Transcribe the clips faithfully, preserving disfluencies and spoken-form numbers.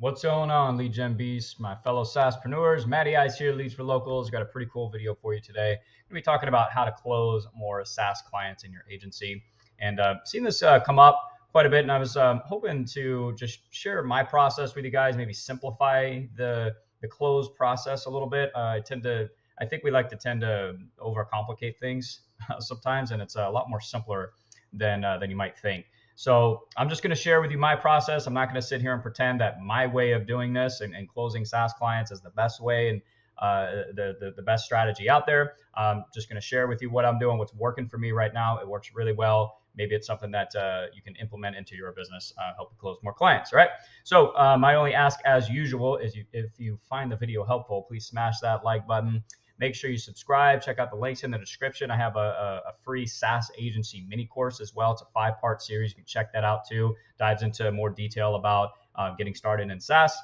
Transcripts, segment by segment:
What's going on, Lead Gen Beasts, my fellow SaaSpreneurs? Matty Ice here, Leads for Locals. Got a pretty cool video for you today. I'm going to be talking about how to close more SaaS clients in your agency. And I've uh, seen this uh, come up quite a bit, and I was um, hoping to just share my process with you guys, maybe simplify the, the close process a little bit. Uh, I tend to, I think we like to tend to overcomplicate things uh, sometimes, and it's a lot more simpler than, uh, than you might think. So I'm just going to share with you my process. I'm not going to sit here and pretend that my way of doing this and, and closing SaaS clients is the best way and uh, the, the, the best strategy out there. I'm just going to share with you what I'm doing, what's working for me right now. It works really well. Maybe it's something that uh, you can implement into your business, uh, help you close more clients, all right? So um, I only ask, as usual, is you, if you find the video helpful, please smash that like button. Make sure you subscribe. Check out the links in the description. I have a, a, a free SaaS agency mini course as well. It's a five-part series. You can check that out too. Dives into more detail about uh, getting started in SaaS.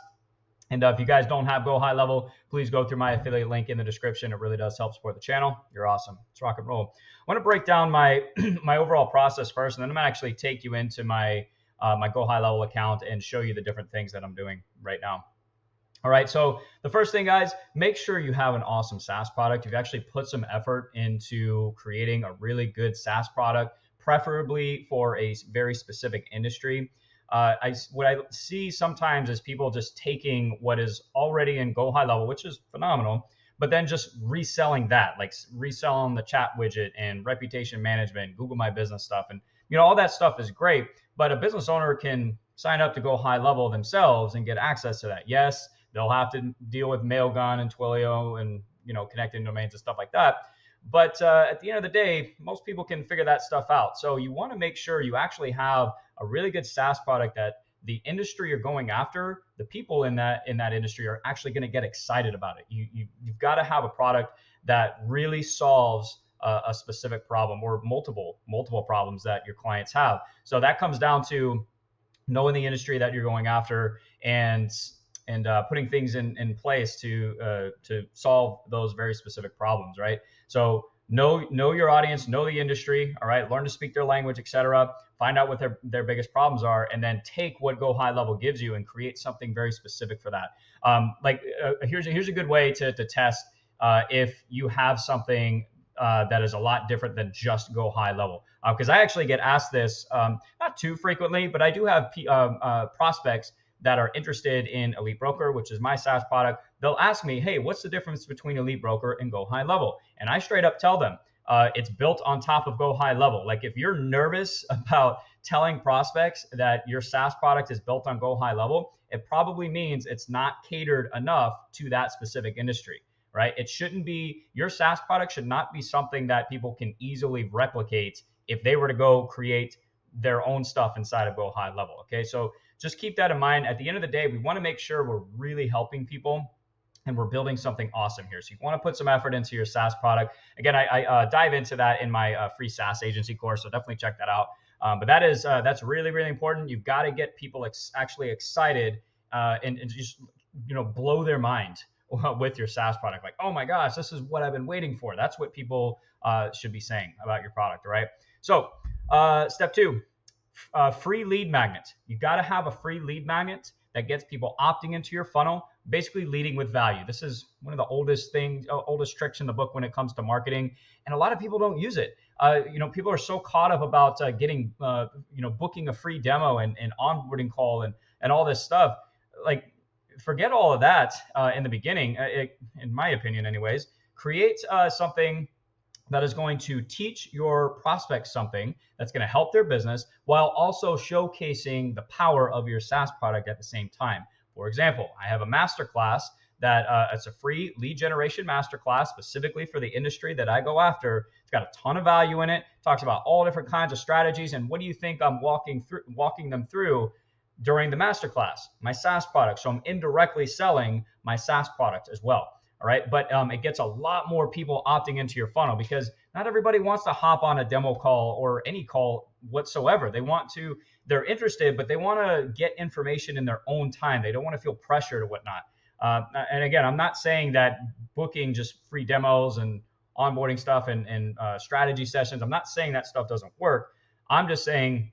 And uh, if you guys don't have GoHighLevel, please go through my affiliate link in the description. It really does help support the channel. You're awesome. Let's rock and roll. I want to break down my my overall process first, and then I'm gonna actually take you into my uh, my GoHighLevel account and show you the different things that I'm doing right now. All right, so the first thing, guys, make sure you have an awesome SaaS product. You've actually put some effort into creating a really good SaaS product, preferably for a very specific industry. Uh, I, what I see sometimes is people just taking what is already in GoHighLevel, which is phenomenal, but then just reselling that, like reselling the chat widget and reputation management, Google My Business stuff. And, you know, all that stuff is great, but a business owner can sign up to GoHighLevel themselves and get access to that. Yes, they'll have to deal with Mailgun and Twilio and, you know, connecting domains and stuff like that. But uh, at the end of the day, most people can figure that stuff out. So you want to make sure you actually have a really good SaaS product that the industry you're going after, the people in that in that industry are actually going to get excited about it. You, you, you've got to have a product that really solves a, a specific problem or multiple, multiple problems that your clients have. So that comes down to knowing the industry that you're going after and and uh, putting things in, in place to uh, to solve those very specific problems, right? So know, know your audience, know the industry, all right? Learn to speak their language, et cetera. Find out what their, their biggest problems are, and then take what GoHighLevel gives you and create something very specific for that. Um, like uh, here's, a, here's a good way to, to test uh, if you have something uh, that is a lot different than just GoHighLevel. Because uh, I actually get asked this, um, not too frequently, but I do have P, uh, uh, prospects that are interested in Elite Broker, which is my SaaS product. They'll ask me, hey, what's the difference between Elite Broker and GoHighLevel? And I straight up tell them, uh, it's built on top of GoHighLevel. Like if you're nervous about telling prospects that your SaaS product is built on GoHighLevel, it probably means it's not catered enough to that specific industry, right? It shouldn't be, your SaaS product should not be something that people can easily replicate if they were to go create their own stuff inside of GoHighLevel, okay? So just keep that in mind. At the end of the day, we want to make sure we're really helping people and we're building something awesome here. So you want to put some effort into your SaaS product. Again, I, I uh, dive into that in my uh, free SaaS agency course, so definitely check that out. Um, but that is, uh, that's really, really important. You've got to get people ex actually excited uh, and, and just, you know, blow their mind with your SaaS product. Like, oh my gosh, this is what I've been waiting for. That's what people uh, should be saying about your product, all right? So uh, step two. Uh, free lead magnet. You got to have a free lead magnet that gets people opting into your funnel, basically leading with value. This is one of the oldest things, oldest tricks in the book when it comes to marketing. And a lot of people don't use it. Uh, you know, people are so caught up about uh, getting, uh, you know, booking a free demo and, and onboarding call and, and all this stuff. Like, forget all of that uh, in the beginning, uh, it, in my opinion, anyways. Create uh, something that is going to teach your prospects something that's going to help their business while also showcasing the power of your SaaS product at the same time. For example, I have a masterclass that uh, it's a free lead generation masterclass specifically for the industry that I go after. It's got a ton of value in it. Talks about all different kinds of strategies. And what do you think I'm walking through, walking them through during the masterclass? My SaaS product. So I'm indirectly selling my SaaS product as well. All right. But um, it gets a lot more people opting into your funnel because not everybody wants to hop on a demo call or any call whatsoever. They want to, they're interested, but they want to get information in their own time. They don't want to feel pressured or whatnot. Uh, and again, I'm not saying that booking just free demos and onboarding stuff and, and uh, strategy sessions. I'm not saying that stuff doesn't work. I'm just saying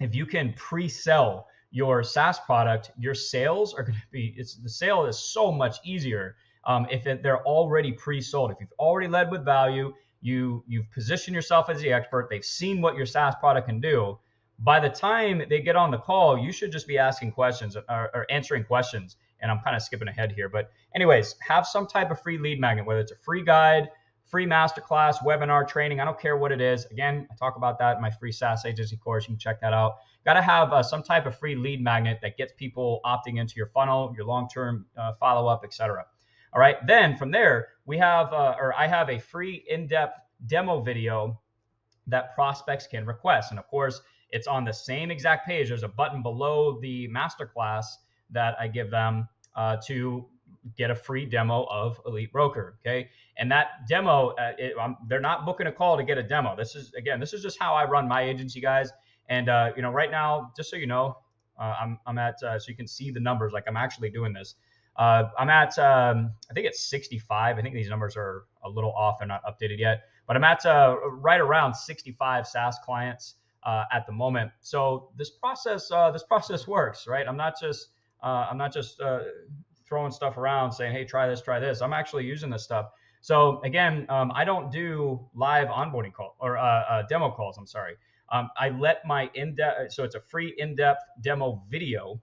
if you can pre-sell your SaaS product, your sales are going to be, it's the sale is so much easier um, if it, they're already pre-sold. If you've already led with value, you, you've positioned yourself as the expert, they've seen what your SaaS product can do. By the time they get on the call, you should just be asking questions or, or answering questions. And I'm kind of skipping ahead here, but anyways, have some type of free lead magnet, whether it's a free guide, free masterclass, webinar, training. I don't care what it is. Again, I talk about that in my free SaaS agency course. You can check that out. Got to have uh, some type of free lead magnet that gets people opting into your funnel, your long-term uh, follow-up, et cetera. All right. Then from there, we have, uh, or I have a free in-depth demo video that prospects can request. And of course, it's on the same exact page. There's a button below the masterclass that I give them uh, to get a free demo of Elite Broker. Okay. And that demo, uh, it, um, they're not booking a call to get a demo. This is, again, this is just how I run my agency, guys. And, uh, you know, right now, just so you know, uh, I'm, I'm at, uh, so you can see the numbers, like I'm actually doing this. Uh, I'm at, um, I think it's sixty-five. I think these numbers are a little off. They're not updated yet, but I'm at uh, right around sixty-five SaaS clients uh, at the moment. So this process, uh, this process works, right? I'm not just, uh, I'm not just uh, throwing stuff around saying, hey, try this, try this. I'm actually using this stuff. So again, um, I don't do live onboarding call or uh, uh, demo calls. I'm sorry. Um, I let my in-depth, so it's a free in-depth demo video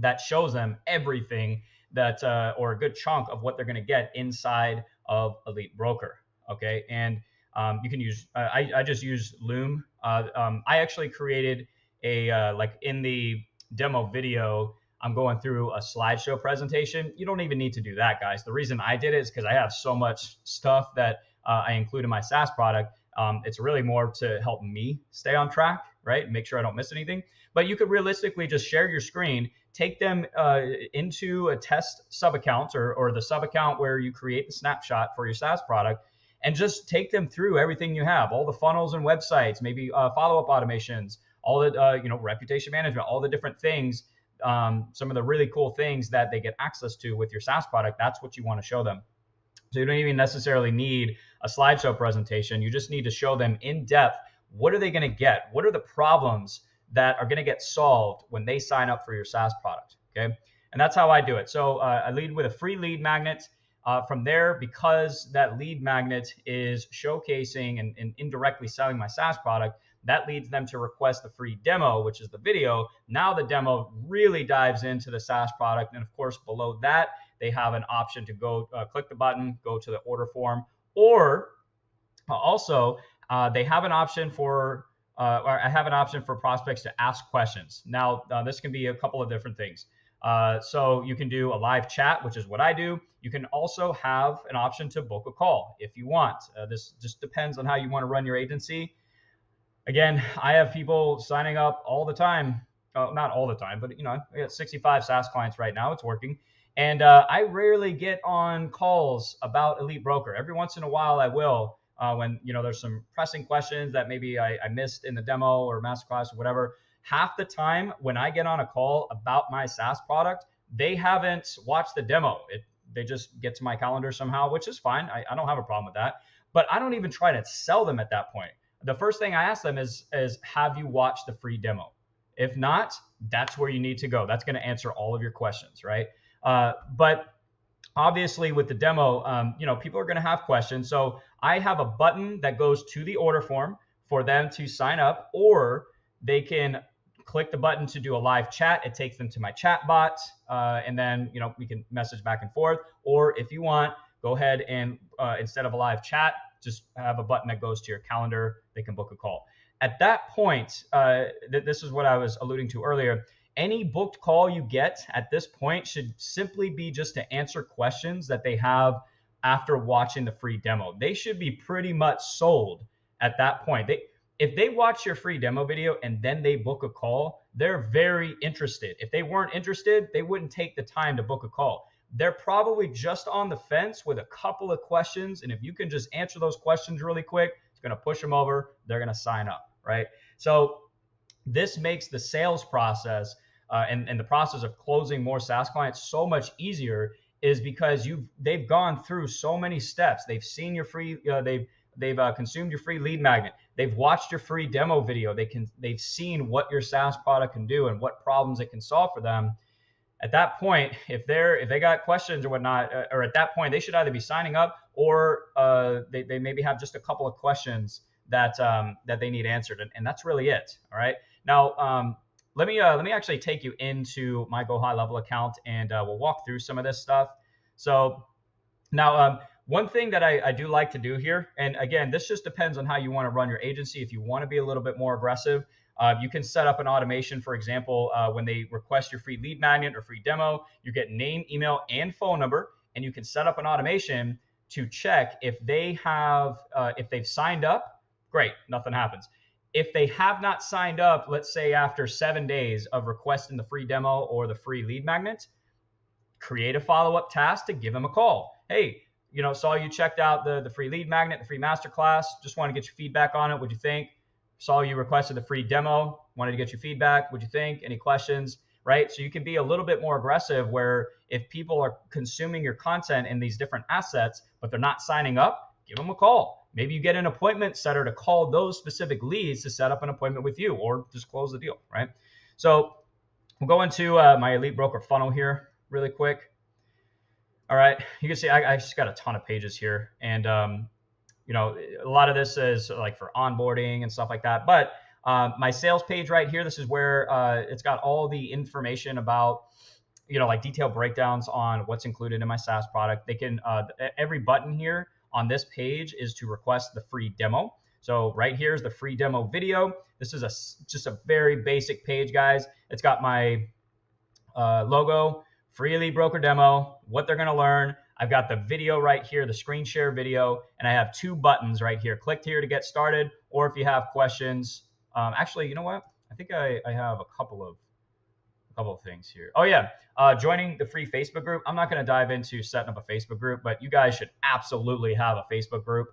that shows them everything that, uh, or a good chunk of what they're going to get inside of Elite Broker. Okay. And, um, you can use, uh, I, I just use Loom. Uh, um, I actually created a, uh, like in the demo video, I'm going through a slideshow presentation. You don't even need to do that, guys. The reason I did it is because I have so much stuff that uh, I include in my SaaS product. Um, it's really more to help me stay on track, right? Make sure I don't miss anything. But you could realistically just share your screen, take them uh, into a test sub-account or, or the sub-account where you create the snapshot for your SaaS product and just take them through everything you have, all the funnels and websites, maybe uh, follow-up automations, all the, uh, you know, reputation management, all the different things, um, some of the really cool things that they get access to with your SaaS product. That's what you want to show them. So you don't even necessarily need a slideshow presentation. You just need to show them in depth. What are they going to get? What are the problems that are going to get solved when they sign up for your SaaS product? Okay. And that's how I do it. So uh, I lead with a free lead magnet. Uh, from there, because that lead magnet is showcasing and, and indirectly selling my SaaS product, that leads them to request the free demo, which is the video. Now the demo really dives into the SaaS product. And of course, below that, they have an option to go uh, click the button, go to the order form, or also uh, they have an option for, uh, or I have an option for prospects to ask questions. Now, uh, this can be a couple of different things. Uh, so you can do a live chat, which is what I do. You can also have an option to book a call if you want. Uh, this just depends on how you want to run your agency. Again, I have people signing up all the time. Uh, not all the time, but you know, I got sixty-five SaaS clients right now. It's working. And uh, I rarely get on calls about Elite Broker. Every once in a while, I will uh, when, you know, there's some pressing questions that maybe I, I missed in the demo or masterclass or whatever. Half the time when I get on a call about my SaaS product, they haven't watched the demo. It, they just get to my calendar somehow, which is fine. I, I don't have a problem with that. But I don't even try to sell them at that point. The first thing I ask them is, is have you watched the free demo? If not, that's where you need to go. That's going to answer all of your questions, right? Uh, but obviously with the demo, um, you know, people are going to have questions. So I have a button that goes to the order form for them to sign up, or they can click the button to do a live chat. It takes them to my chat bot. Uh, and then, you know, we can message back and forth, or if you want, go ahead and uh, instead of a live chat, just have a button that goes to your calendar. They can book a call. At that point, uh, th- this is what I was alluding to earlier. Any booked call you get at this point should simply be just to answer questions that they have after watching the free demo. They should be pretty much sold at that point. They, if they watch your free demo video and then they book a call, they're very interested. If they weren't interested, they wouldn't take the time to book a call. They're probably just on the fence with a couple of questions. And if you can just answer those questions really quick, it's going to push them over. They're going to sign up, right? So this makes the sales process Uh, and, and the process of closing more SaaS clients so much easier is because you've they've gone through so many steps. They've seen your free, uh, they've they've uh, consumed your free lead magnet. They've watched your free demo video. They can, they've seen what your SaaS product can do and what problems it can solve for them. At that point, if they're, if they got questions or whatnot, or at that point, they should either be signing up or uh, they, they maybe have just a couple of questions that, um, that they need answered. And, and that's really it. All right. Now, um, let me, uh, let me actually take you into my GoHighLevel account and uh, we'll walk through some of this stuff. So now, um, one thing that I, I do like to do here, and again, this just depends on how you want to run your agency. If you want to be a little bit more aggressive, uh, you can set up an automation. For example, uh, when they request your free lead magnet or free demo, you get name, email, and phone number, and you can set up an automation to check if they have, uh, if they've signed up. Great, nothing happens. If they have not signed up, let's say after seven days of requesting the free demo or the free lead magnet, create a follow-up task to give them a call. Hey, you know, saw you checked out the, the free lead magnet, the free masterclass. Just want to get your feedback on it. What'd you think? Saw you requested the free demo. Wanted to get your feedback. What'd you think? Any questions? Right? So you can be a little bit more aggressive where if people are consuming your content in these different assets, but they're not signing up, give them a call. Maybe you get an appointment setter to call those specific leads to set up an appointment with you or just close the deal. Right? So we'll go into uh, my Elite Broker funnel here really quick. All right, you can see I, I just got a ton of pages here, and um, you know, a lot of this is like for onboarding and stuff like that. But um, my sales page right here, this is where uh, it's got all the information about, you know, like detailed breakdowns on what's included in my SaaS product. They can uh, every button here on this page is to request the free demo. So right here is the free demo video. This is a just a very basic page, guys. It's got my uh, logo. Free Elite Broker demo, what they're going to learn. I've got the video right here, the screen share video, and I have two buttons right here. Click here to get started, or if you have questions. Um, actually, you know what? I think I, I have a couple of a couple of things here. Oh, yeah. Uh, joining the free Facebook group. I'm not going to dive into setting up a Facebook group, but you guys should absolutely have a Facebook group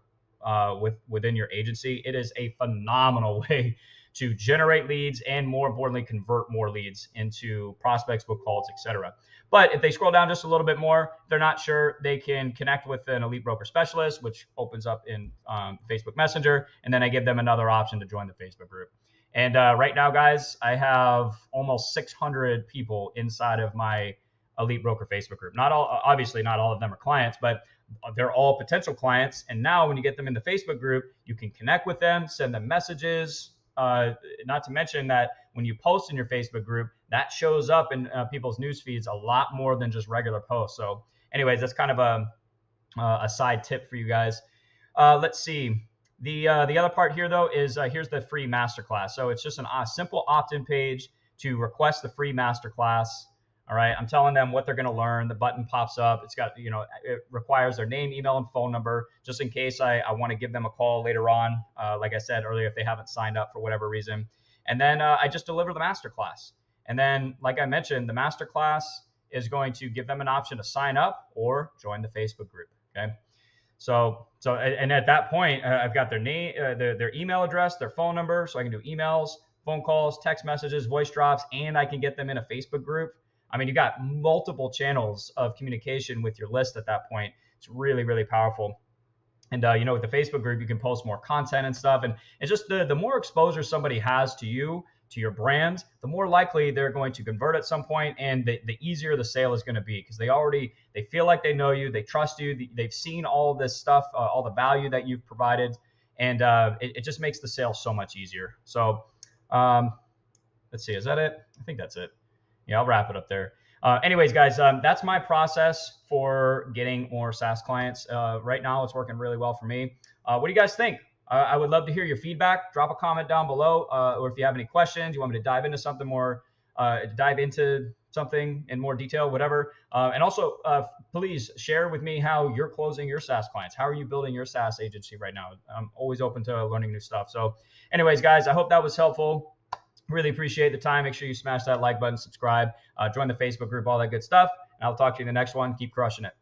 uh, with, within your agency. It is a phenomenal way to generate leads and, more importantly, convert more leads into prospects, book calls, et cetera. But if they scroll down just a little bit more, if they're not sure, they can connect with an Elite Broker specialist, which opens up in um, Facebook Messenger. And then I give them another option to join the Facebook group. And uh, right now, guys, I have almost six hundred people inside of my Elite Broker Facebook group. Not all, obviously not all of them are clients, but they're all potential clients. And now when you get them in the Facebook group, you can connect with them, send them messages. Uh, not to mention that when you post in your Facebook group, that shows up in uh, people's news feeds a lot more than just regular posts. So anyways, that's kind of a, uh, a side tip for you guys. Uh, let's see. The, uh, the other part here, though, is uh, here's the free masterclass. So it's just an, a simple opt-in page to request the free masterclass. All right. I'm telling them what they're going to learn. The button pops up. It's got, you know, it requires their name, email, and phone number just in case I, I want to give them a call later on. Uh, like I said earlier, if they haven't signed up for whatever reason. And then uh, I just deliver the masterclass. And then, like I mentioned, the masterclass is going to give them an option to sign up or join the Facebook group. Okay. So, so, and at that point, uh, I've got their name, uh, their, their email address, their phone number. So I can do emails, phone calls, text messages, voice drops, and I can get them in a Facebook group. I mean, you got multiple channels of communication with your list at that point. It's really, really powerful. And, uh, you know, with the Facebook group, you can post more content and stuff. And it's just the, the more exposure somebody has to you, to your brand, the more likely they're going to convert at some point. And the, the easier the sale is going to be because they already, they feel like they know you, they trust you, they've seen all this stuff, uh, all the value that you've provided. And uh, it, it just makes the sale so much easier. So um, let's see, is that it? I think that's it. Yeah, I'll wrap it up there. Uh, anyways, guys, um, that's my process for getting more SaaS clients. Uh, right now, it's working really well for me. Uh, what do you guys think? Uh, I would love to hear your feedback. Drop a comment down below, uh, or if you have any questions, you want me to dive into something more, uh, dive into something in more detail, whatever. Uh, and also, uh, please share with me how you're closing your SaaS clients. How are you building your SaaS agency right now? I'm always open to learning new stuff. So anyways, guys, I hope that was helpful. Really appreciate the time. Make sure you smash that like button, subscribe, uh, join the Facebook group, all that good stuff. And I'll talk to you in the next one. Keep crushing it.